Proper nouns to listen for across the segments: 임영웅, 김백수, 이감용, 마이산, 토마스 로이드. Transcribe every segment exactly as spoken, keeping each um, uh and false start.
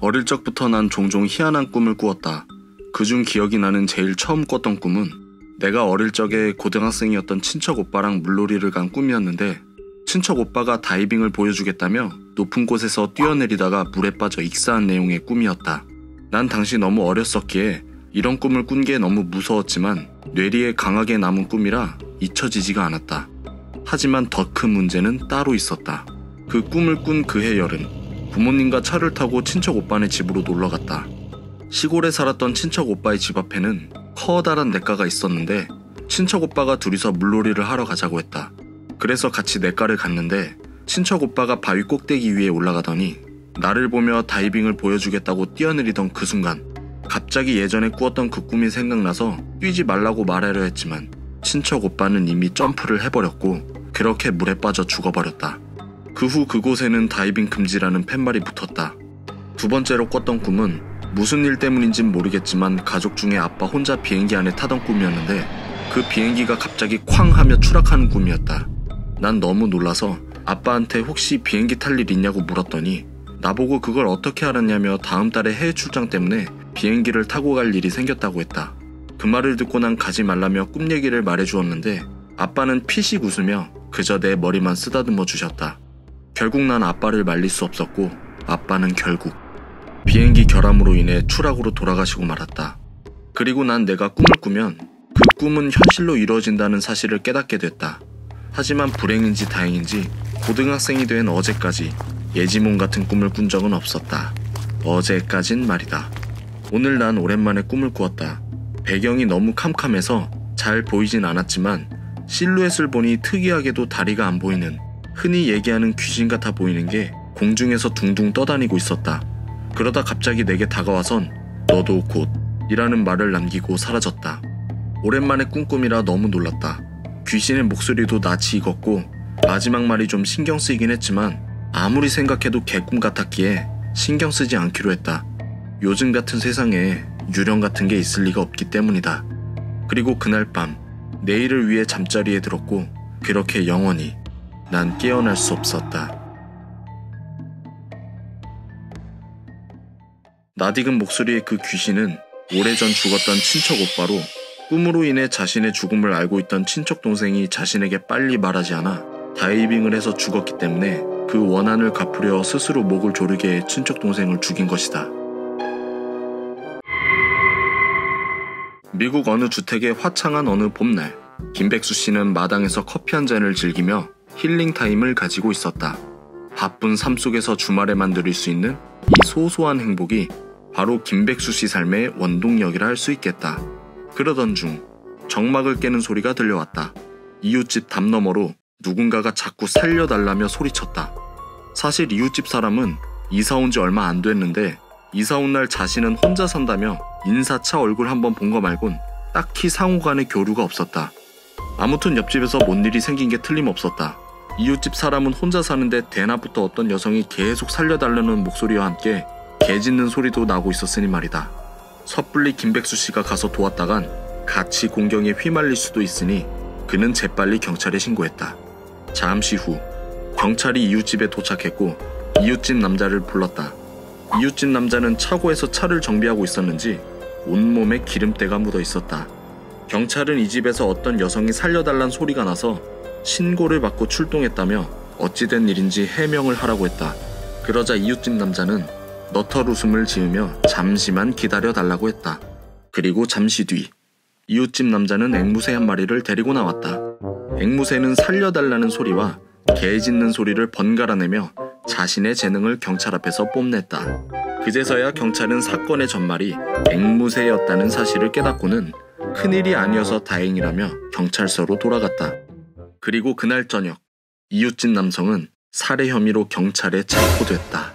어릴 적부터 난 종종 희한한 꿈을 꾸었다. 그중 기억이 나는 제일 처음 꿨던 꿈은 내가 어릴 적에 고등학생이었던 친척 오빠랑 물놀이를 간 꿈이었는데, 친척 오빠가 다이빙을 보여주겠다며 높은 곳에서 뛰어내리다가 물에 빠져 익사한 내용의 꿈이었다. 난 당시 너무 어렸었기에 이런 꿈을 꾼 게 너무 무서웠지만 뇌리에 강하게 남은 꿈이라 잊혀지지가 않았다. 하지만 더 큰 문제는 따로 있었다. 그 꿈을 꾼 그해 여름, 부모님과 차를 타고 친척 오빠네 집으로 놀러갔다. 시골에 살았던 친척 오빠의 집 앞에는 커다란 냇가가 있었는데 친척 오빠가 둘이서 물놀이를 하러 가자고 했다. 그래서 같이 냇가를 갔는데 친척 오빠가 바위 꼭대기 위에 올라가더니 나를 보며 다이빙을 보여주겠다고 뛰어내리던 그 순간 갑자기 예전에 꾸었던 그 꿈이 생각나서 뛰지 말라고 말하려 했지만 친척 오빠는 이미 점프를 해버렸고 그렇게 물에 빠져 죽어버렸다. 그 후 그곳에는 다이빙 금지라는 팻말이 붙었다. 두 번째로 꿨던 꿈은 무슨 일 때문인진 모르겠지만 가족 중에 아빠 혼자 비행기 안에 타던 꿈이었는데 그 비행기가 갑자기 쾅 하며 추락하는 꿈이었다. 난 너무 놀라서 아빠한테 혹시 비행기 탈 일 있냐고 물었더니 나보고 그걸 어떻게 알았냐며 다음 달에 해외 출장 때문에 비행기를 타고 갈 일이 생겼다고 했다. 그 말을 듣고 난 가지 말라며 꿈 얘기를 말해주었는데 아빠는 피식 웃으며 그저 내 머리만 쓰다듬어 주셨다. 결국 난 아빠를 말릴 수 없었고 아빠는 결국 비행기 결함으로 인해 추락으로 돌아가시고 말았다. 그리고 난 내가 꿈을 꾸면 그 꿈은 현실로 이루어진다는 사실을 깨닫게 됐다. 하지만 불행인지 다행인지 고등학생이 된 어제까지 예지몽 같은 꿈을 꾼 적은 없었다. 어제까진 말이다. 오늘 난 오랜만에 꿈을 꾸었다. 배경이 너무 캄캄해서 잘 보이진 않았지만 실루엣을 보니 특이하게도 다리가 안 보이는, 흔히 얘기하는 귀신 같아 보이는 게 공중에서 둥둥 떠다니고 있었다. 그러다 갑자기 내게 다가와선 너도 곧 이라는 말을 남기고 사라졌다. 오랜만에 꿈꿈이라 너무 놀랐다. 귀신의 목소리도 낯이 익었고 마지막 말이 좀 신경 쓰이긴 했지만 아무리 생각해도 개꿈 같았기에 신경 쓰지 않기로 했다. 요즘 같은 세상에 유령 같은 게 있을 리가 없기 때문이다. 그리고 그날 밤 내일을 위해 잠자리에 들었고 그렇게 영원히 난 깨어날 수 없었다. 낯익은 목소리의 그 귀신은 오래전 죽었던 친척 오빠로, 꿈으로 인해 자신의 죽음을 알고 있던 친척 동생이 자신에게 빨리 말하지 않아 다이빙을 해서 죽었기 때문에 그 원한을 갚으려 스스로 목을 조르게 친척 동생을 죽인 것이다. 미국 어느 주택의 화창한 어느 봄날, 김백수 씨는 마당에서 커피 한 잔을 즐기며 힐링 타임을 가지고 있었다. 바쁜 삶 속에서 주말에만 누릴 수 있는 이 소소한 행복이 바로 김백수 씨 삶의 원동력이라 할 수 있겠다. 그러던 중 정막을 깨는 소리가 들려왔다. 이웃집 담 너머로 누군가가 자꾸 살려달라며 소리쳤다. 사실 이웃집 사람은 이사 온 지 얼마 안 됐는데 이사 온 날 자신은 혼자 산다며 인사차 얼굴 한번 본 거 말곤 딱히 상호 간의 교류가 없었다. 아무튼 옆집에서 뭔 일이 생긴 게 틀림없었다. 이웃집 사람은 혼자 사는데 대낮부터 어떤 여성이 계속 살려달라는 목소리와 함께 개 짖는 소리도 나고 있었으니 말이다. 섣불리 김백수 씨가 가서 도왔다간 같이 공경에 휘말릴 수도 있으니 그는 재빨리 경찰에 신고했다. 잠시 후 경찰이 이웃집에 도착했고 이웃집 남자를 불렀다. 이웃집 남자는 차고에서 차를 정비하고 있었는지 온몸에 기름때가 묻어 있었다. 경찰은 이 집에서 어떤 여성이 살려달란 소리가 나서 신고를 받고 출동했다며 어찌된 일인지 해명을 하라고 했다. 그러자 이웃집 남자는 너털 웃음을 지으며 잠시만 기다려달라고 했다. 그리고 잠시 뒤 이웃집 남자는 앵무새 한 마리를 데리고 나왔다. 앵무새는 살려달라는 소리와 개 짖는 소리를 번갈아내며 자신의 재능을 경찰 앞에서 뽐냈다. 그제서야 경찰은 사건의 전말이 앵무새였다는 사실을 깨닫고는 큰일이 아니어서 다행이라며 경찰서로 돌아갔다. 그리고 그날 저녁, 이웃집 남성은 살해 혐의로 경찰에 체포됐다.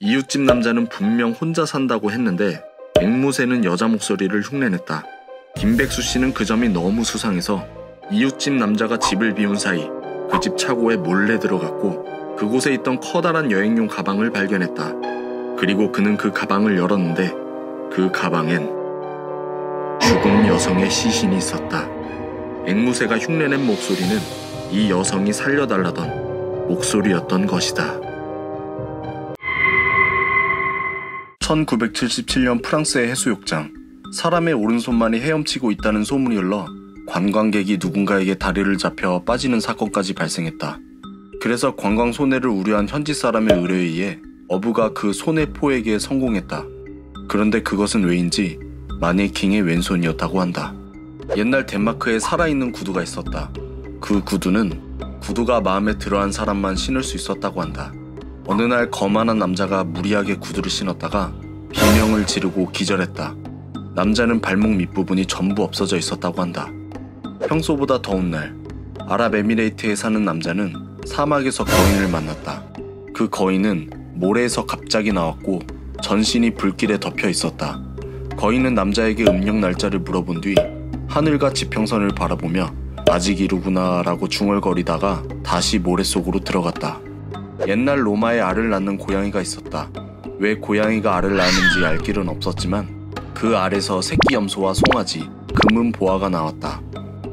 이웃집 남자는 분명 혼자 산다고 했는데 앵무새는 여자 목소리를 흉내냈다. 김백수 씨는 그 점이 너무 수상해서 이웃집 남자가 집을 비운 사이 그 집 차고에 몰래 들어갔고 그곳에 있던 커다란 여행용 가방을 발견했다. 그리고 그는 그 가방을 열었는데 그 가방엔 죽은 여성의 시신이 있었다. 앵무새가 흉내낸 목소리는 이 여성이 살려달라던 목소리였던 것이다. 천구백칠십칠 년 프랑스의 해수욕장. 사람의 오른손만이 헤엄치고 있다는 소문이 흘러 관광객이 누군가에게 다리를 잡혀 빠지는 사건까지 발생했다. 그래서 관광 손해를 우려한 현지 사람의 의뢰에 의해 어부가 그 손해포에게 성공했다. 그런데 그것은 왜인지 마네킹의 왼손이었다고 한다. 옛날 덴마크에 살아있는 구두가 있었다. 그 구두는 구두가 마음에 들어한 사람만 신을 수 있었다고 한다. 어느 날 거만한 남자가 무리하게 구두를 신었다가 비명을 지르고 기절했다. 남자는 발목 밑부분이 전부 없어져 있었다고 한다. 평소보다 더운 날, 아랍에미레이트에 사는 남자는 사막에서 거인을 만났다. 그 거인은 모래에서 갑자기 나왔고 전신이 불길에 덮여 있었다. 거인은 남자에게 음력 날짜를 물어본 뒤 하늘과 지평선을 바라보며 아직 이르구나 라고 중얼거리다가 다시 모래 속으로 들어갔다. 옛날 로마에 알을 낳는 고양이가 있었다. 왜 고양이가 알을 낳는지 알 길은 없었지만 그 알에서 새끼 염소와 송아지, 금은 보아가 나왔다.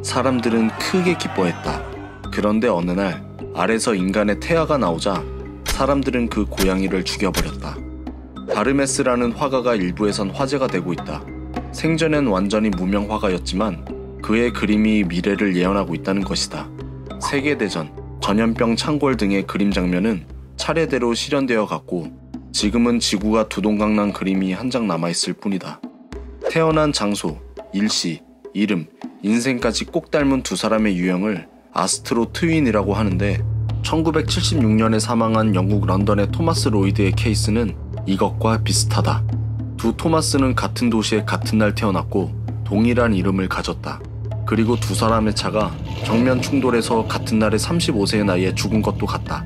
사람들은 크게 기뻐했다. 그런데 어느 날 알에서 인간의 태아가 나오자 사람들은 그 고양이를 죽여버렸다. 바르메스라는 화가가 일부에선 화제가 되고 있다. 생전엔 완전히 무명 화가였지만 그의 그림이 미래를 예언하고 있다는 것이다. 세계대전, 전염병 창궐 등의 그림 장면은 차례대로 실현되어 갔고 지금은 지구가 두동강 난 그림이 한 장 남아있을 뿐이다. 태어난 장소, 일시, 이름, 인생까지 꼭 닮은 두 사람의 유형을 아스트로 트윈이라고 하는데 천구백칠십육 년에 사망한 영국 런던의 토마스 로이드의 케이스는 이것과 비슷하다. 두 토마스는 같은 도시에 같은 날 태어났고 동일한 이름을 가졌다. 그리고 두 사람의 차가 정면 충돌해서 같은 날에 서른다섯 세의 나이에 죽은 것도 같다.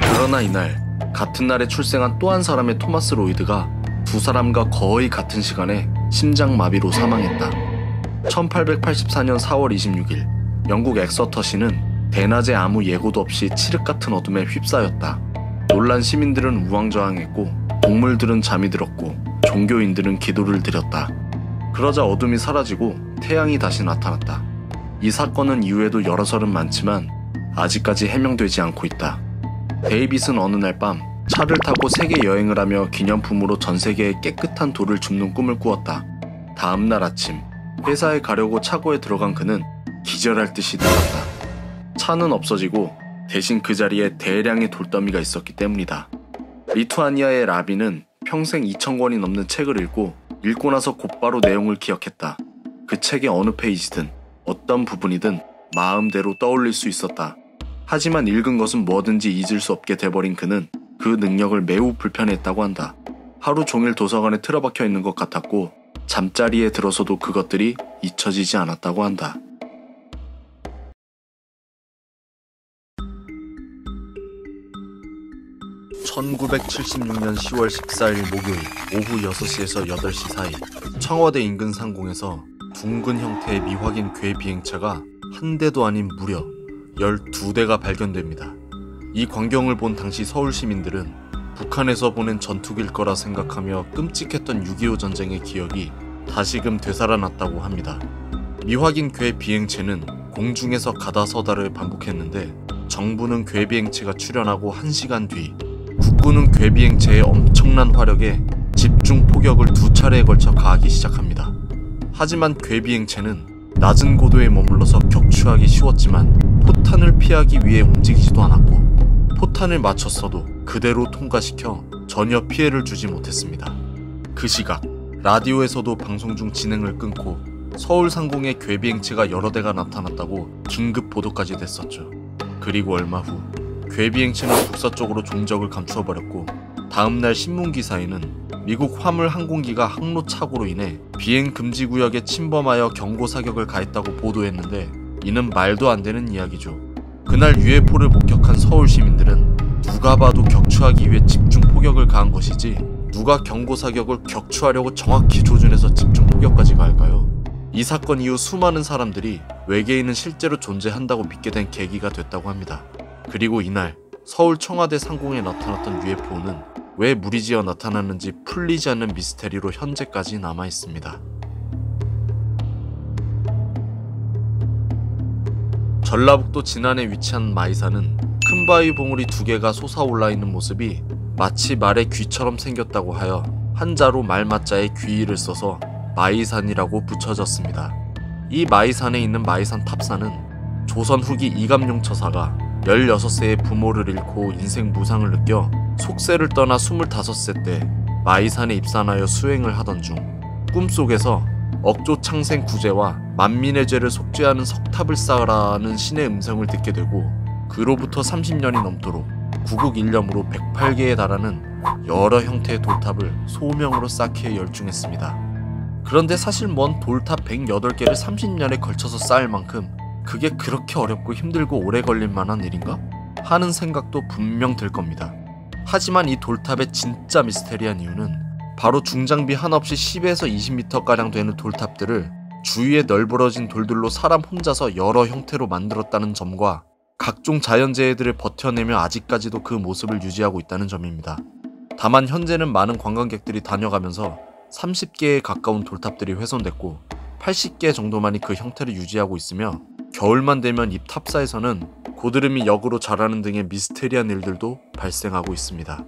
그러나 이날, 같은 날에 출생한 또 한 사람의 토마스 로이드가 두 사람과 거의 같은 시간에 심장마비로 사망했다. 천팔백팔십사 년 사 월 이십육 일, 영국 엑서터시는 대낮에 아무 예고도 없이 칠흑 같은 어둠에 휩싸였다. 놀란 시민들은 우왕좌왕했고 동물들은 잠이 들었고 종교인들은 기도를 드렸다. 그러자 어둠이 사라지고 태양이 다시 나타났다. 이 사건은 이후에도 여러설은 많지만 아직까지 해명되지 않고 있다. 데이빗은 어느 날 밤 차를 타고 세계 여행을 하며 기념품으로 전 세계에 깨끗한 돌을 줍는 꿈을 꾸었다. 다음 날 아침 회사에 가려고 차고에 들어간 그는 기절할 듯이 나갔다. 차는 없어지고 대신 그 자리에 대량의 돌더미가 있었기 때문이다. 리투아니아의 라비는 평생 이천 권이 넘는 책을 읽고 읽고 나서 곧바로 내용을 기억했다. 그 책의 어느 페이지든 어떤 부분이든 마음대로 떠올릴 수 있었다. 하지만 읽은 것은 뭐든지 잊을 수 없게 돼버린 그는 그 능력을 매우 불편했다고 한다. 하루 종일 도서관에 틀어박혀 있는 것 같았고 잠자리에 들어서도 그것들이 잊혀지지 않았다고 한다. 천구백칠십육 년 시 월 십사 일 목요일 오후 여섯 시에서 여덟 시 사이 청와대 인근 상공에서 둥근 형태의 미확인 궤 비행차가 한 대도 아닌 무려 열두 대가 발견됩니다. 이 광경을 본 당시 서울 시민들은 북한에서 보낸 전투기일 거라 생각하며 끔찍했던 육이오 전쟁의 기억이 다시금 되살아났다고 합니다. 미확인 궤 비행체는 공중에서 가다서다를 반복했는데 정부는 궤 비행체가 출현하고 한 시간 뒤 국군은 궤 비행체의 엄청난 화력에 집중 포격을 두 차례에 걸쳐 가하기 시작합니다. 하지만 궤 비행체는 낮은 고도에 머물러서 격추하기 쉬웠지만 포탄을 피하기 위해 움직이지도 않았고 포탄을 맞췄어도 그대로 통과시켜 전혀 피해를 주지 못했습니다. 그 시각 라디오에서도 방송 중 진행을 끊고 서울 상공에 궤 비행체가 여러 대가 나타났다고 긴급 보도까지 됐었죠. 그리고 얼마 후 궤 비행체는 북서쪽으로 종적을 감추어버렸고 다음날 신문기사에는 미국 화물 항공기가 항로 착오로 인해 비행금지구역에 침범하여 경고사격을 가했다고 보도했는데 이는 말도 안 되는 이야기죠. 그날 유에프오를 목격한 서울 시민들은 누가 봐도 격추하기 위해 집중 포격을 가한 것이지 누가 경고사격을 격추하려고 정확히 조준해서 집중 포격까지 갈까요? 이 사건 이후 수많은 사람들이 외계인은 실제로 존재한다고 믿게 된 계기가 됐다고 합니다. 그리고 이날 서울 청와대 상공에 나타났던 유에프오는 왜 무리지어 나타났는지 풀리지 않는 미스테리로 현재까지 남아있습니다. 전라북도 진안에 위치한 마이산은 큰 바위 봉우리 두 개가 솟아올라 있는 모습이 마치 말의 귀처럼 생겼다고 하여 한자로 말마자에 귀를 써서 마이산이라고 붙여졌습니다. 이 마이산에 있는 마이산 탑산은 조선 후기 이감용 처사가 열여섯 세에 부모를 잃고 인생 무상을 느껴 속세를 떠나 스물다섯 세 때 마이산에 입산하여 수행을 하던 중 꿈속에서 억조창생 구제와 만민의 죄를 속죄하는 석탑을 쌓으라는 신의 음성을 듣게 되고 그로부터 삼십 년이 넘도록 구국 일념으로 백팔 개에 달하는 여러 형태의 돌탑을 소명으로 쌓기에 열중했습니다. 그런데 사실 먼 돌탑 백여덟 개를 삼십 년에 걸쳐서 쌓을 만큼 그게 그렇게 어렵고 힘들고 오래 걸릴 만한 일인가? 하는 생각도 분명 들 겁니다. 하지만 이 돌탑의 진짜 미스테리한 이유는 바로 중장비 하나 없이 십에서 이십 미터가량 되는 돌탑들을 주위에 널브러진 돌들로 사람 혼자서 여러 형태로 만들었다는 점과 각종 자연재해들을 버텨내며 아직까지도 그 모습을 유지하고 있다는 점입니다. 다만 현재는 많은 관광객들이 다녀가면서 삼십 개에 가까운 돌탑들이 훼손됐고 팔십 개 정도만이 그 형태를 유지하고 있으며 겨울만 되면 이 탑사에서는 고드름이 역으로 자라는 등의 미스테리한 일들도 발생하고 있습니다.